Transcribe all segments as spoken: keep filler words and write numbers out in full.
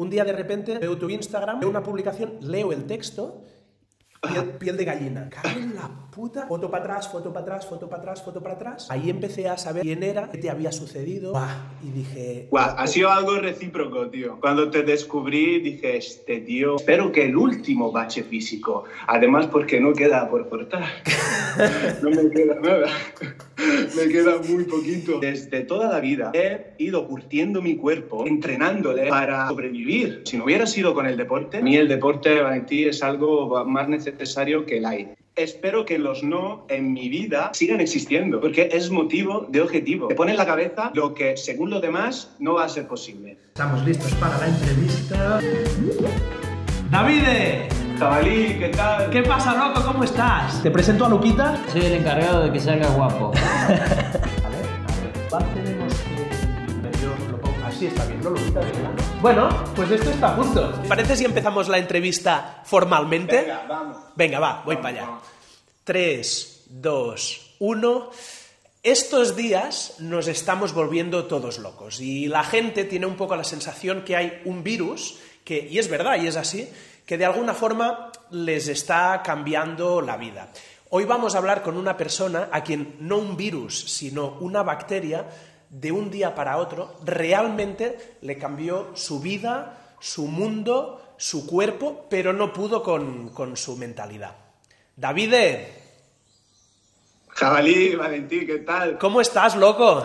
Un día de repente veo tu Instagram, veo una publicación, leo el texto, piel, piel de gallina. ¡Cago en la puta! Foto para atrás, foto para atrás, foto para atrás, foto para atrás. Ahí empecé a saber quién era, qué te había sucedido. ¡Bah! Y dije... Guau, ha sido algo recíproco, tío. Cuando te descubrí, dije, este tío... Espero que el último bache físico. Además, porque no queda por cortar. No me queda nada. Me queda muy poquito. Desde toda la vida he ido curtiendo mi cuerpo, entrenándole para sobrevivir. Si no hubiera sido con el deporte, a mí el deporte, Valentín, es algo más necesario que el aire. Espero que los no en mi vida sigan existiendo, porque es motivo de objetivo. Te pone en la cabeza lo que, según los demás, no va a ser posible. Estamos listos para la entrevista. ¡Davide! Chavalí, ¿qué tal? ¿Qué pasa, loco? ¿Cómo estás? ¿Te presento a Luquita? Soy el encargado de que salga guapo. A ver, a ver, tenemos que... Yo lo pongo así, está bien, ¿no, Luquita? Bueno, pues esto está a punto. ¿Te parece si empezamos la entrevista formalmente? Venga, vamos. Venga, va, voy vamos, para allá. Vamos. tres, dos, uno... Estos días nos estamos volviendo todos locos y la gente tiene un poco la sensación que hay un virus, que, y es verdad y es así, que de alguna forma les está cambiando la vida. Hoy vamos a hablar con una persona a quien no un virus, sino una bacteria, de un día para otro, realmente le cambió su vida, su mundo, su cuerpo, pero no pudo con, con su mentalidad. ¡Davide! Chavalí, Valentín, ¿qué tal? ¿Cómo estás, loco?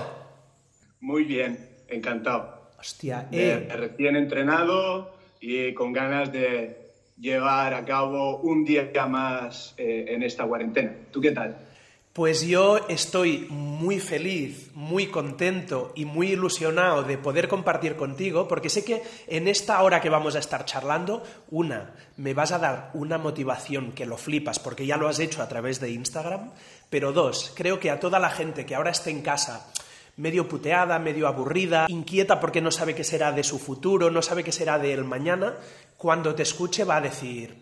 Muy bien, encantado. Hostia, eh. De recién entrenado y con ganas de llevar a cabo un día más eh, en esta cuarentena. ¿Tú qué tal? Pues yo estoy muy feliz, muy contento y muy ilusionado de poder compartir contigo, porque sé que en esta hora que vamos a estar charlando, una, me vas a dar una motivación que lo flipas, porque ya lo has hecho a través de Instagram, pero dos, creo que a toda la gente que ahora esté en casa, medio puteada, medio aburrida, inquieta porque no sabe qué será de su futuro, no sabe qué será del mañana, cuando te escuche va a decir,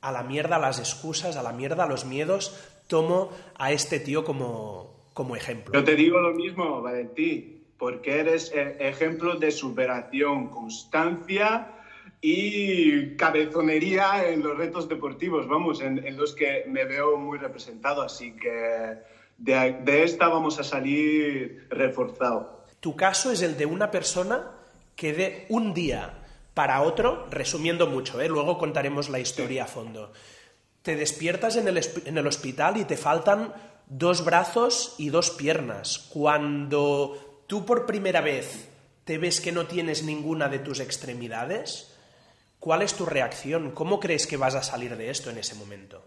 a la mierda las excusas, a la mierda los miedos... Tomo a este tío como, como ejemplo. Yo te digo lo mismo, Valentín, porque eres ejemplo de superación, constancia y cabezonería en los retos deportivos, vamos, en, en los que me veo muy representado, así que de, de esta vamos a salir reforzado. Tu caso es el de una persona que de un día para otro, resumiendo mucho, ¿eh? Luego contaremos la historia sí. a fondo. Te despiertas en el, en el hospital y te faltan dos brazos y dos piernas. Cuando tú por primera vez te ves que no tienes ninguna de tus extremidades, ¿cuál es tu reacción? ¿Cómo crees que vas a salir de esto en ese momento?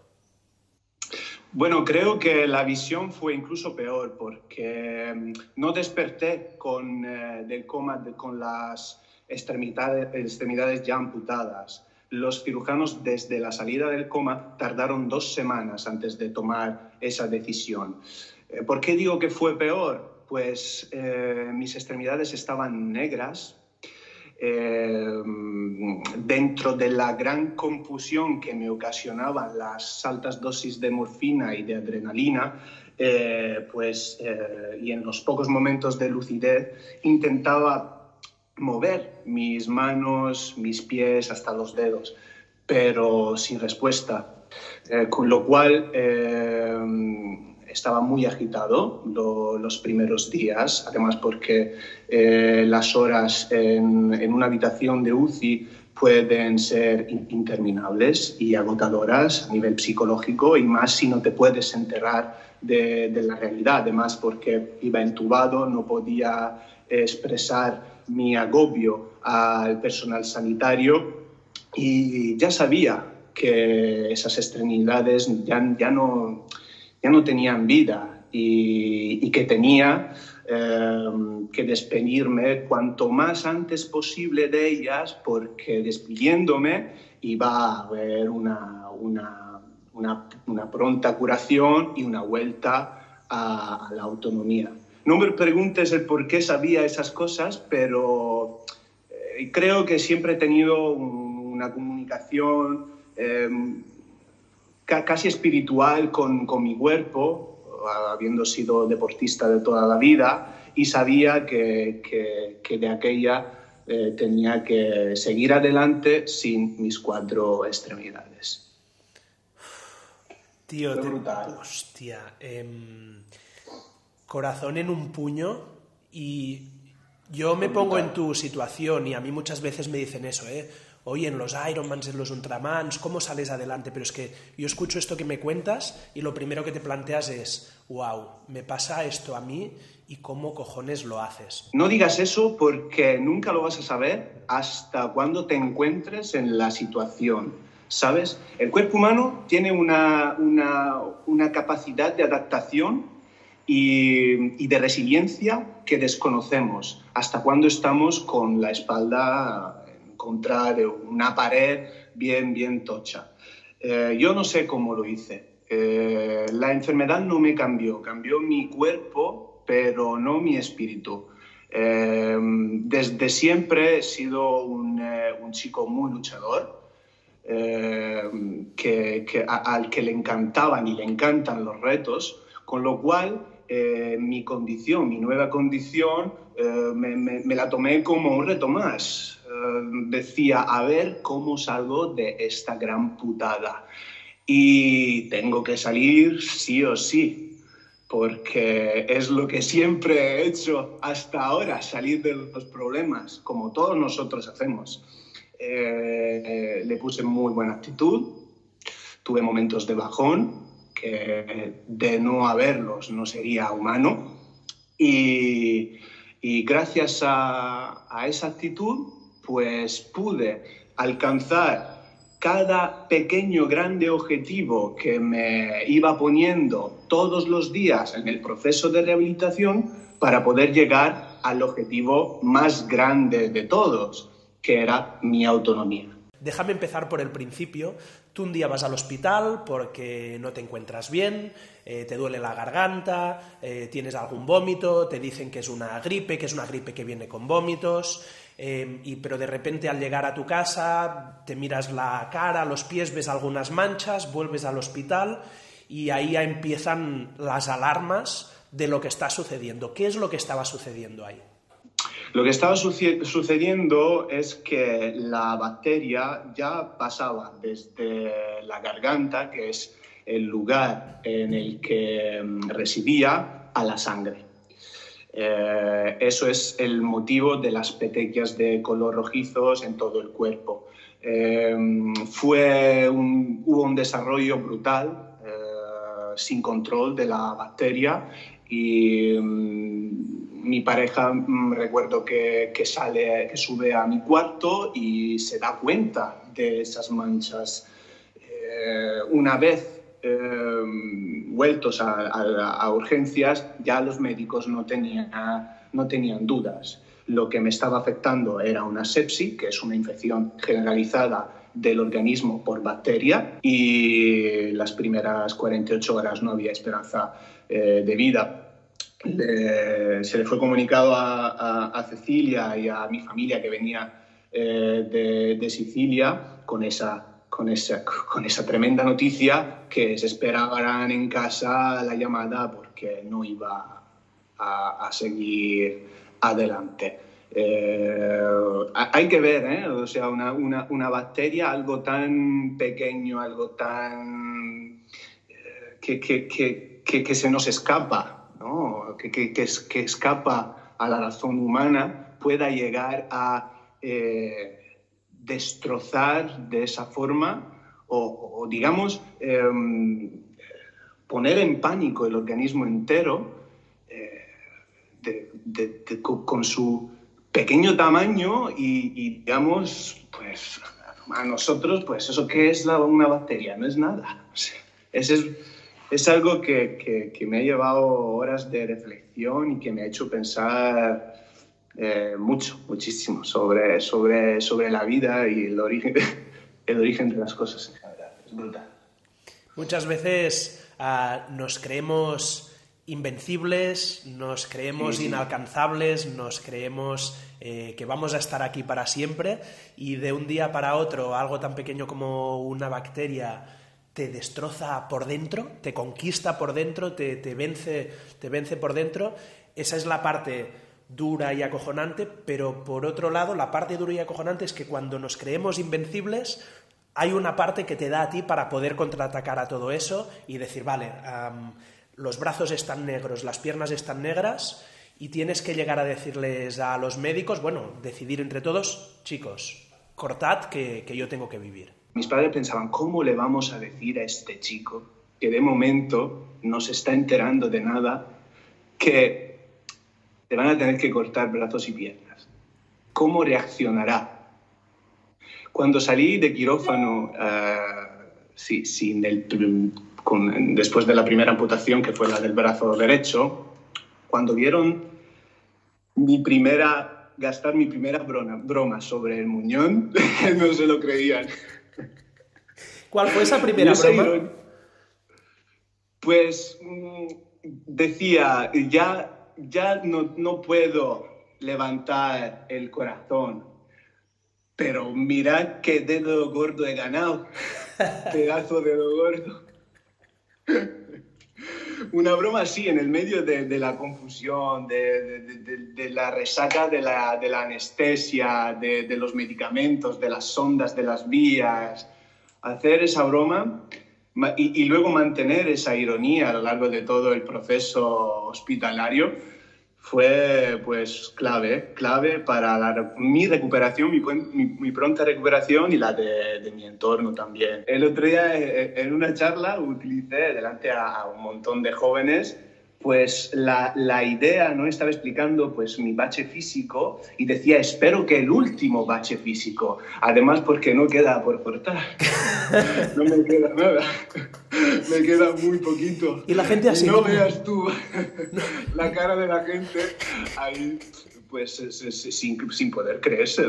Bueno, creo que la visión fue incluso peor porque no desperté con, eh, del coma de, con las extremidades, extremidades ya amputadas. Los cirujanos, desde la salida del coma, tardaron dos semanas antes de tomar esa decisión. ¿Por qué digo que fue peor? Pues eh, mis extremidades estaban negras. Eh, dentro de la gran confusión que me ocasionaban las altas dosis de morfina y de adrenalina, eh, pues, eh, y en los pocos momentos de lucidez, intentaba mover mis manos, mis pies, hasta los dedos, pero sin respuesta. Eh, con lo cual eh, estaba muy agitado lo, los primeros días, además porque eh, las horas en, en una habitación de U C I pueden ser interminables y agotadoras a nivel psicológico, y más si no te puedes enterar de, de la realidad. Además porque iba entubado, no podía expresar mi agobio al personal sanitario y ya sabía que esas extremidades ya, ya, no, ya no tenían vida y, y que tenía eh, que despedirme cuanto más antes posible de ellas, porque despidiéndome iba a haber una, una, una, una pronta curación y una vuelta a, a la autonomía. No me preguntes el por qué sabía esas cosas, pero eh, creo que siempre he tenido un, una comunicación eh, ca casi espiritual con, con mi cuerpo, habiendo sido deportista de toda la vida, y sabía que, que, que de aquella eh, tenía que seguir adelante sin mis cuatro extremidades. Tío, te... hostia, eh, corazón en un puño. Y yo me pongo en tu situación y a mí muchas veces me dicen eso, ¿eh? Oye, en los Ironmans, en los Ultramans, ¿cómo sales adelante? Pero es que yo escucho esto que me cuentas y lo primero que te planteas es, wow, me pasa esto a mí y cómo cojones lo haces. No digas eso porque nunca lo vas a saber hasta cuando te encuentres en la situación. ¿Sabes? El cuerpo humano tiene una, una, una capacidad de adaptación y, y de resiliencia que desconocemos hasta cuando estamos con la espalda en contra de una pared bien, bien tocha. Eh, yo no sé cómo lo hice. Eh, la enfermedad no me cambió, cambió mi cuerpo, pero no mi espíritu. Eh, desde siempre he sido un, eh, un chico muy luchador. Eh, que, que a, al que le encantaban y le encantan los retos, con lo cual eh, mi condición, mi nueva condición, eh, me, me, me la tomé como un reto más. Eh, decía, a ver cómo salgo de esta gran putada. Y tengo que salir sí o sí, porque es lo que siempre he hecho hasta ahora, salir de los problemas, como todos nosotros hacemos. Eh, eh, le puse muy buena actitud, tuve momentos de bajón, que de no haberlos no sería humano, y, y gracias a, a esa actitud pues pude alcanzar cada pequeño grande objetivo que me iba poniendo todos los días en el proceso de rehabilitación para poder llegar al objetivo más grande de todos, que era mi autonomía. Déjame empezar por el principio. Tú un día vas al hospital porque no te encuentras bien, eh, te duele la garganta, eh, tienes algún vómito, te dicen que es una gripe, que es una gripe que viene con vómitos, eh, y, pero de repente al llegar a tu casa te miras la cara, los pies, ves algunas manchas, vuelves al hospital y ahí ya empiezan las alarmas de lo que está sucediendo. ¿Qué es lo que estaba sucediendo ahí? Lo que estaba sucediendo es que la bacteria ya pasaba desde la garganta, que es el lugar en el que residía, a la sangre. Eh, eso es el motivo de las petequias de color rojizos en todo el cuerpo. Eh, fue un, hubo un desarrollo brutal, eh, sin control de la bacteria y... Mi pareja, recuerdo que, que, sale, que sube a mi cuarto y se da cuenta de esas manchas. Eh, una vez eh, vueltos a, a, a urgencias, ya los médicos no tenían, no tenían dudas. Lo que me estaba afectando era una sepsis, que es una infección generalizada del organismo por bacteria, y las primeras cuarenta y ocho horas no había esperanza eh, de vida. Le, se le fue comunicado a, a, a Cecilia y a mi familia que venía eh, de, de Sicilia con esa, con, esa, con esa tremenda noticia, que se esperaban en casa la llamada porque no iba a, a seguir adelante. Eh, hay que ver, ¿eh? O sea, una, una, una bacteria, algo tan pequeño, algo tan... Eh, que, que, que, que, que se nos escapa, ¿no? Que, que, que escapa a la razón humana, pueda llegar a eh, destrozar de esa forma o, o digamos, eh, poner en pánico el organismo entero eh, de, de, de, con su pequeño tamaño y, y, digamos, pues a nosotros, pues eso que es la, una bacteria, no es nada. O sea, ese es... Es algo que, que, que me ha llevado horas de reflexión y que me ha hecho pensar eh, mucho, muchísimo, sobre, sobre, sobre la vida y el origen, el origen de las cosas en general. Es brutal. Muchas veces uh, nos creemos invencibles, nos creemos sí, sí. inalcanzables, nos creemos eh, que vamos a estar aquí para siempre, y de un día para otro algo tan pequeño como una bacteria te destroza por dentro, te conquista por dentro, te, te, vence, te vence por dentro. Esa es la parte dura y acojonante, pero por otro lado, la parte dura y acojonante es que cuando nos creemos invencibles, hay una parte que te da a ti para poder contraatacar a todo eso y decir, vale, um, los brazos están negros, las piernas están negras, y tienes que llegar a decirles a los médicos, bueno, decidir entre todos, chicos, cortad que, que yo tengo que vivir. Mis padres pensaban, ¿cómo le vamos a decir a este chico que de momento no se está enterando de nada, que te van a tener que cortar brazos y piernas? ¿Cómo reaccionará? Cuando salí de quirófano, uh, sí, sí, del, con, después de la primera amputación, que fue la del brazo derecho, cuando vieron mi primera, gastar mi primera broma, broma sobre el muñón, no se lo creían. ¿Cuál fue esa primera broma? Iron, pues decía, ya... Ya no, no puedo levantar el corazón, pero mirad qué dedo gordo he ganado, pedazo de dedo gordo. Una broma así, en el medio de, de la confusión, de, de, de, de la resaca de la, de la anestesia, de, de los medicamentos, de las sondas, de las vías. Hacer esa broma... Y, y luego mantener esa ironía a lo largo de todo el proceso hospitalario fue pues clave, clave para la, mi recuperación, mi, mi, mi pronta recuperación y la de, de mi entorno también. El otro día en una charla utilicé delante a, a un montón de jóvenes pues la, la idea, ¿no? Estaba explicando pues mi bache físico y decía, espero que el último bache físico, además porque no queda por cortar, no me queda nada, me queda muy poquito. Y la gente así. No veas tú la cara de la gente ahí, pues sin, sin poder creerse.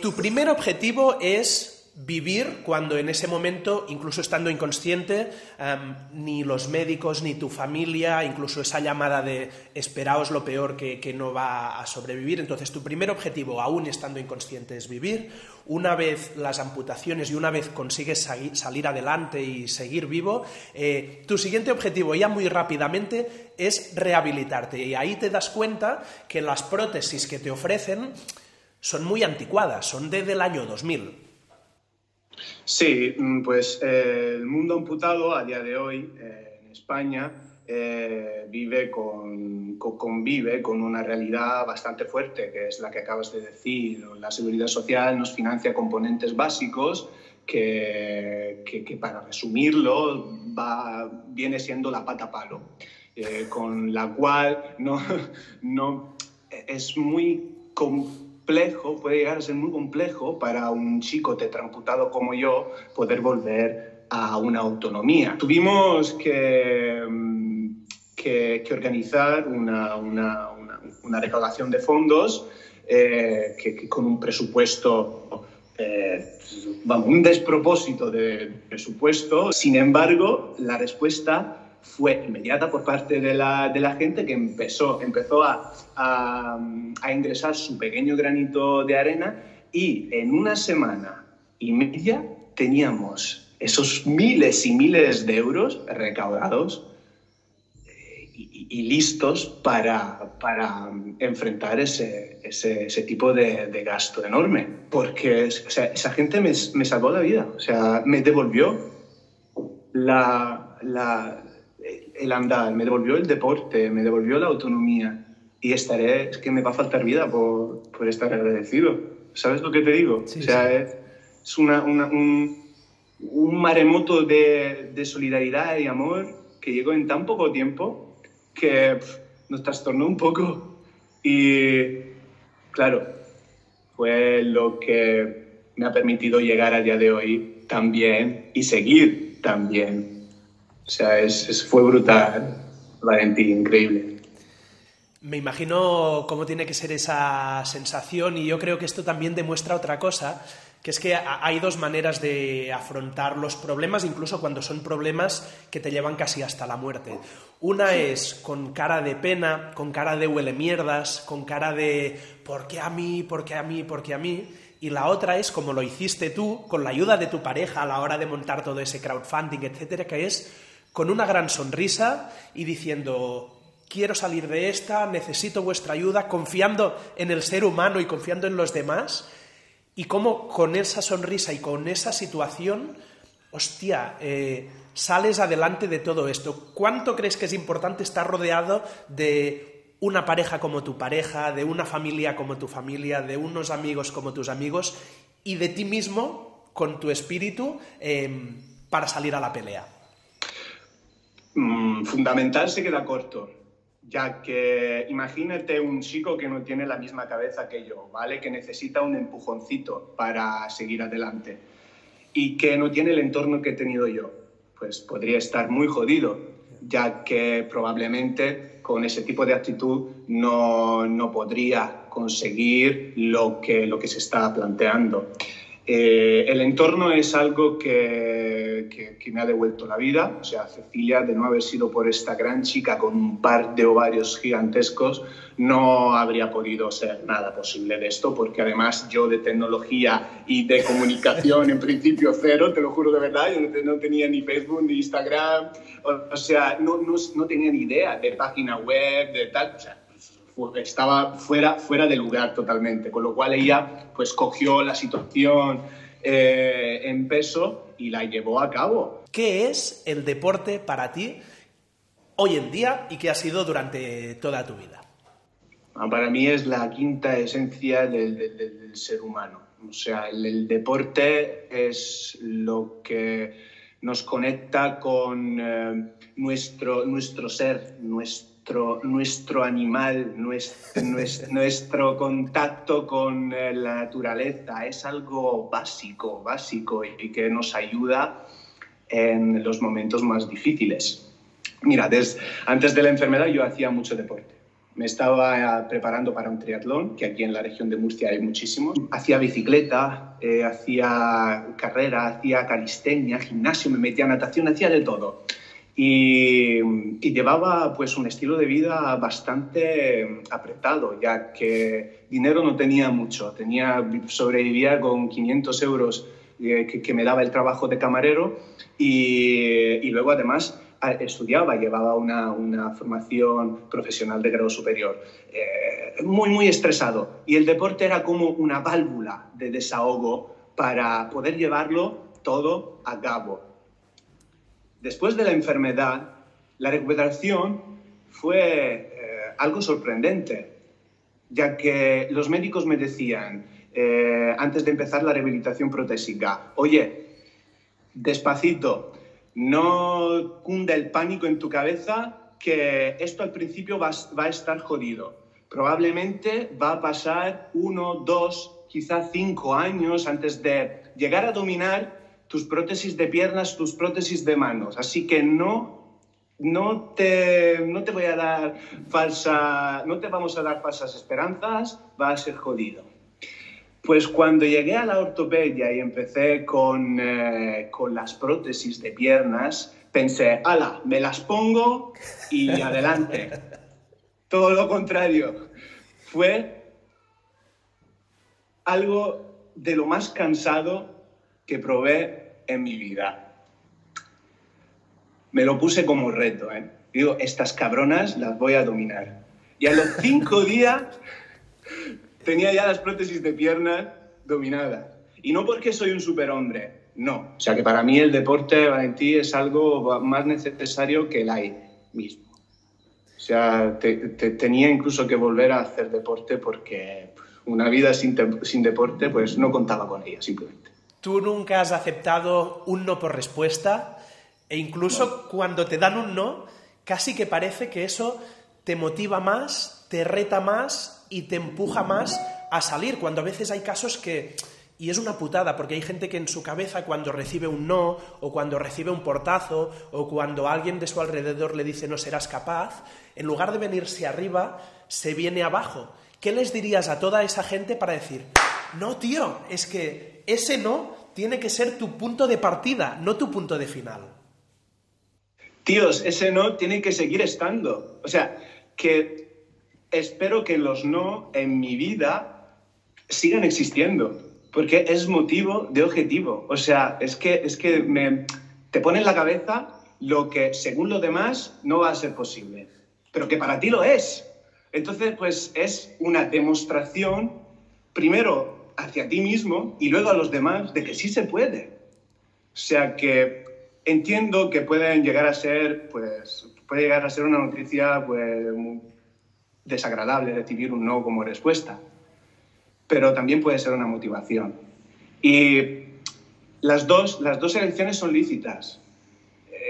Tu primer objetivo es vivir cuando en ese momento, incluso estando inconsciente, um, ni los médicos, ni tu familia, incluso esa llamada de esperaos lo peor que, que no va a sobrevivir. Entonces, tu primer objetivo, aún estando inconsciente, es vivir. Una vez las amputaciones y una vez consigues salir adelante y seguir vivo, eh, tu siguiente objetivo, ya muy rápidamente, es rehabilitarte. Y ahí te das cuenta que las prótesis que te ofrecen son muy anticuadas, son desde el año dos mil. Sí, pues eh, el mundo amputado a día de hoy eh, en España eh, vive con, con, convive con una realidad bastante fuerte, que es la que acabas de decir. La Seguridad Social nos financia componentes básicos que, que, que para resumirlo, va, viene siendo la pata palo, eh, con la cual no, no, es muy complicado. Complejo, puede llegar a ser muy complejo para un chico tetramputado como yo poder volver a una autonomía. Tuvimos que, que, que organizar una, una, una, una recaudación de fondos eh, que, que con un presupuesto, eh, vamos, un despropósito de presupuesto. Sin embargo, la respuesta fue inmediata por parte de la, de la gente que empezó, empezó a, a, a ingresar su pequeño granito de arena y en una semana y media teníamos esos miles y miles de euros recaudados y, y, y listos para, para enfrentar ese, ese, ese tipo de, de gasto enorme. Porque o sea, esa gente me, me salvó la vida, o sea, me devolvió la... la el andar, me devolvió el deporte, me devolvió la autonomía y estaré, es que me va a faltar vida por, por estar agradecido. ¿Sabes lo que te digo? Sí, o sea, sí. es, es una, una, un, un maremoto de, de solidaridad y amor que llegó en tan poco tiempo que pff, nos trastornó un poco y, claro, fue lo que me ha permitido llegar a día de hoy también y seguir también. O sea, es, es, fue brutal, Valentín, increíble. Me imagino cómo tiene que ser esa sensación y yo creo que esto también demuestra otra cosa, que es que hay dos maneras de afrontar los problemas, incluso cuando son problemas que te llevan casi hasta la muerte. Una es con cara de pena, con cara de huele mierdas, con cara de ¿por qué a mí? ¿Por qué a mí? ¿Por qué a mí? Y la otra es como lo hiciste tú, con la ayuda de tu pareja a la hora de montar todo ese crowdfunding, etcétera, que es con una gran sonrisa y diciendo: quiero salir de esta, necesito vuestra ayuda, confiando en el ser humano y confiando en los demás. Y cómo con esa sonrisa y con esa situación, hostia, eh, sales adelante de todo esto. ¿Cuánto crees que es importante estar rodeado de una pareja como tu pareja, de una familia como tu familia, de unos amigos como tus amigos y de ti mismo con tu espíritu eh, para salir a la pelea? Mm, fundamental se queda corto. Ya que imagínate un chico que no tiene la misma cabeza que yo, ¿vale? Que necesita un empujoncito para seguir adelante y que no tiene el entorno que he tenido yo. Pues podría estar muy jodido, ya que probablemente con ese tipo de actitud no, no podría conseguir lo que, lo que se está planteando. Eh, el entorno es algo que, que, que me ha devuelto la vida. O sea, Cecilia, de no haber sido por esta gran chica con un par de ovarios gigantescos, no habría podido ser nada posible de esto, porque además yo de tecnología y de comunicación en principio cero, te lo juro de verdad, yo no, no tenía ni Facebook ni Instagram, o, o sea, no, no, no tenía ni idea de página web, de tal, o sea, estaba fuera, fuera de lugar totalmente, con lo cual ella pues cogió la situación eh, en peso y la llevó a cabo. ¿Qué es el deporte para ti hoy en día y qué ha sido durante toda tu vida? Para mí es la quinta esencia del, del, del ser humano. O sea, el, el deporte es lo que nos conecta con eh, nuestro, nuestro ser, nuestro Nuestro, nuestro animal, nuestro, nuestro contacto con la naturaleza. Es algo básico, básico y que nos ayuda en los momentos más difíciles. Mira, desde, antes de la enfermedad yo hacía mucho deporte. Me estaba preparando para un triatlón, que aquí en la región de Murcia hay muchísimos. Hacía bicicleta, eh, hacía carrera, hacía calistenia, gimnasio, me metía a natación, hacía de todo. Y, y llevaba pues un estilo de vida bastante apretado, ya que dinero no tenía mucho, tenía, sobrevivía con quinientos euros eh, que, que me daba el trabajo de camarero y, y luego además estudiaba, llevaba una, una formación profesional de grado superior, eh, muy muy estresado, y el deporte era como una válvula de desahogo para poder llevarlo todo a cabo. Después de la enfermedad, la recuperación fue eh, algo sorprendente, ya que los médicos me decían, eh, antes de empezar la rehabilitación protésica, oye, despacito, no cunda el pánico en tu cabeza, que esto al principio va, va a estar jodido. Probablemente va a pasar uno, dos, quizás cinco años antes de llegar a dominar tus prótesis de piernas, tus prótesis de manos. Así que no, no, te, no, te voy a dar falsa, no te vamos a dar falsas esperanzas, va a ser jodido. Pues cuando llegué a la ortopedia y empecé con, eh, con las prótesis de piernas, pensé, ala, me las pongo y adelante. Todo lo contrario. Fue algo de lo más cansado que probé en mi vida. Me lo puse como reto, ¿eh? Digo, estas cabronas las voy a dominar. Y a los cinco días tenía ya las prótesis de piernas dominadas. Y no porque soy un superhombre, no. O sea que para mí el deporte, Valentín, es algo más necesario que el aire mismo. O sea, te, te, tenía incluso que volver a hacer deporte porque una vida sin, te, sin deporte pues no contaba con ella, simplemente. Tú nunca has aceptado un no por respuesta e incluso no. Cuando te dan un no, casi que parece que eso te motiva más, te reta más y te empuja más a salir, cuando a veces hay casos que... Y es una putada, porque hay gente que en su cabeza cuando recibe un no, o cuando recibe un portazo, o cuando alguien de su alrededor le dice no serás capaz, en lugar de venirse arriba, se viene abajo. ¿Qué les dirías a toda esa gente para decir... No, tío, es que ese no tiene que ser tu punto de partida, no tu punto de final. Tíos, ese no tiene que seguir estando. O sea, que espero que los no en mi vida sigan existiendo, porque es motivo de objetivo. O sea, es que, es que me, te pone en la cabeza lo que según los demás no va a ser posible, pero que para ti lo es. Entonces, pues es una demostración, primero hacia ti mismo y luego a los demás, de que sí se puede. O sea que entiendo que pueden llegar a ser, pues, puede llegar a ser una noticia pues, desagradable recibir un no como respuesta, pero también puede ser una motivación. Y las dos, las dos elecciones son lícitas.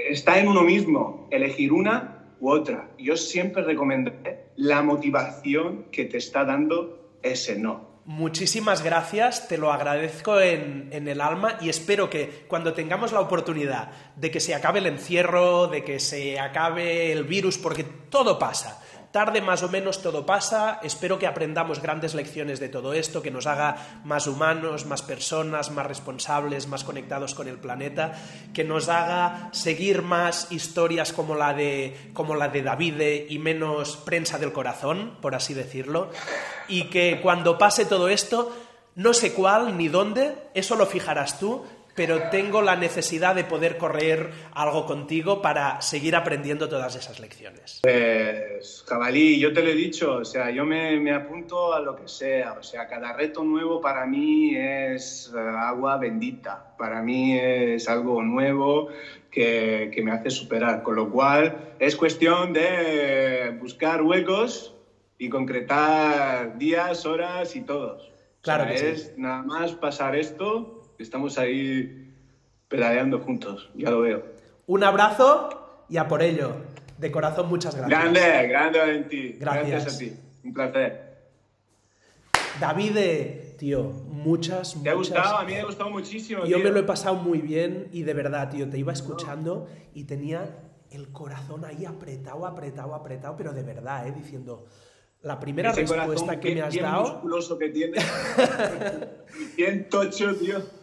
Está en uno mismo elegir una u otra. Yo siempre recomendaré la motivación que te está dando ese no. Muchísimas gracias, te lo agradezco en, en el alma y espero que cuando tengamos la oportunidad de que se acabe el encierro, de que se acabe el virus, porque todo pasa, tarde más o menos todo pasa, espero que aprendamos grandes lecciones de todo esto, que nos haga más humanos, más personas, más responsables, más conectados con el planeta, que nos haga seguir más historias como la de, como la de Davide y menos prensa del corazón, por así decirlo, y que cuando pase todo esto, no sé cuál ni dónde, eso lo fijarás tú, pero tengo la necesidad de poder correr algo contigo para seguir aprendiendo todas esas lecciones. Pues, jabalí, yo te lo he dicho, o sea, yo me, me apunto a lo que sea, o sea, cada reto nuevo para mí es agua bendita, para mí es algo nuevo que, que me hace superar, con lo cual es cuestión de buscar huecos y concretar días, horas y todos. Claro, o sea, que es sí. Nada más pasar esto... Estamos ahí pedaleando juntos, ya lo veo. Un abrazo y a por ello. De corazón, muchas gracias. Grande, grande Valentín. Gracias. Gracias a ti. Un placer. Davide, tío, muchas, muchas... ¿Te ha gustado? A mí me ha gustado muchísimo, Yo tío. me lo he pasado muy bien y de verdad, tío, te iba escuchando y tenía el corazón ahí apretado, apretado, apretado, pero de verdad, eh, diciendo... La primera Ese respuesta que bien, me has bien dado... Bien musculoso que tiene. Bien tocho, tío.